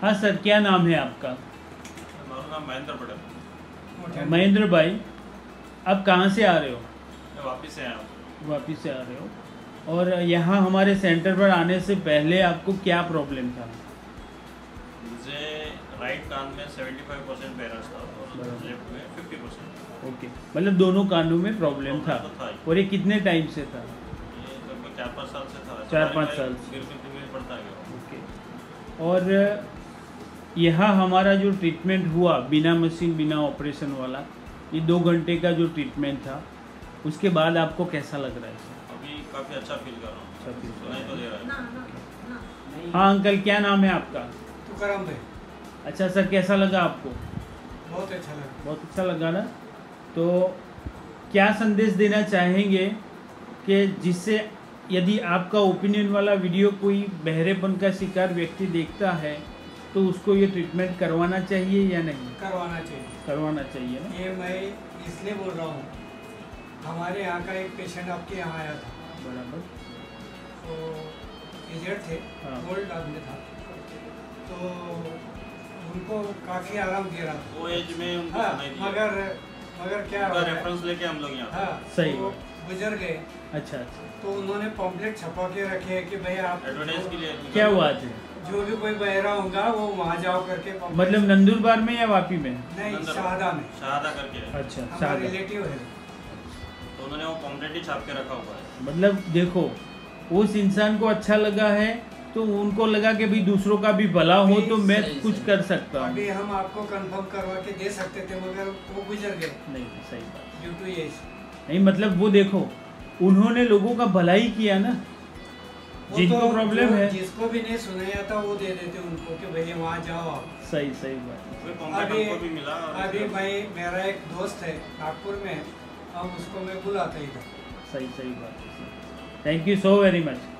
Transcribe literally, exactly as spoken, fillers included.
हाँ सर, क्या नाम है आपका? मेरा नाम महेंद्र भट्ट। महेंद्र भाई, आप कहाँ से आ रहे हो? मैं वापी से आ रहा हूँ। वापी से आ रहे हो, और यहाँ हमारे सेंटर पर आने से पहले आपको क्या प्रॉब्लम था? मुझे राइट कान में पचहत्तर परसेंट बैलेंस था और लेफ्ट में पचास परसेंट। ओके, मतलब दोनों कानों में प्रॉब्लम था, था और ये कितने टाइम से था? चार पाँच साल से था। चार पाँच साल पड़ता गया। ओके, और यहाँ हमारा जो ट्रीटमेंट हुआ बिना मशीन बिना ऑपरेशन वाला, ये दो घंटे का जो ट्रीटमेंट था, उसके बाद आपको कैसा लग रहा है? अभी काफ़ी अच्छा फील कर रहा हूँ। अच्छा फील सुनाई तो दे रहा है। हाँ अंकल, क्या नाम है आपका? तुकाराम भाई। अच्छा सर, कैसा लगा आपको? बहुत अच्छा लगा। बहुत अच्छा लगा ना, तो क्या संदेश देना चाहेंगे कि जिससे यदि आपका ओपिनियन वाला वीडियो कोई बहरेपन का शिकार व्यक्ति देखता है तो उसको ये ट्रीटमेंट करवाना चाहिए या नहीं? करवाना चाहिए। करवाना चाहिए ना? ये मैं इसलिए बोल रहा हूँ, हमारे यहाँ का एक पेशेंट आपके यहाँ आया था। बराबर। तो एजेड थे, ओल्ड आदमी था, तो उनको काफ़ी आराम दे रहा था वो एज में उनको। हाँ, मगर मगर क्या रेफरेंस लेके हम लोग यहाँ। हाँ सही, गुजर गए। अच्छा अच्छा, तो उन्होंने पॉम्पलेट छपा के रखे है कि भाई आप एडवर्टाइज के लिए। क्या बात है, जो भी कोई बहरा होगा वो वहाँ जाओ करके। मतलब नंदूरबार में या वापी में? नहीं, शाहदा में। शाहदा करके। अच्छा, शाहदा रिलेटिव है, तो उन्होंने वो पॉम्पलेट ही छाप के रखा हुआ है। मतलब देखो, उस इंसान को अच्छा लगा है तो उनको लगा कि भाई दूसरों का भी भला हो तो मैं कुछ कर सकता हूँ। अभी हम आपको कंफर्म करवा के दे सकते थे मगर वो गुजर गए। नहीं सही बात, ड्यू टू एज। नहीं मतलब वो देखो, उन्होंने लोगों का भलाई किया ना, जिनको तो प्रॉब्लम है, जिसको भी नहीं सुनाया था वो दे देते उनको कि भैया वहाँ जाओ आप। सही सही बात। अभी भी मिला। अभी भाई मेरा एक दोस्त है नागपुर में, अब उसको मैं बुलाता ही था। सही सही बात। Thank you so very much.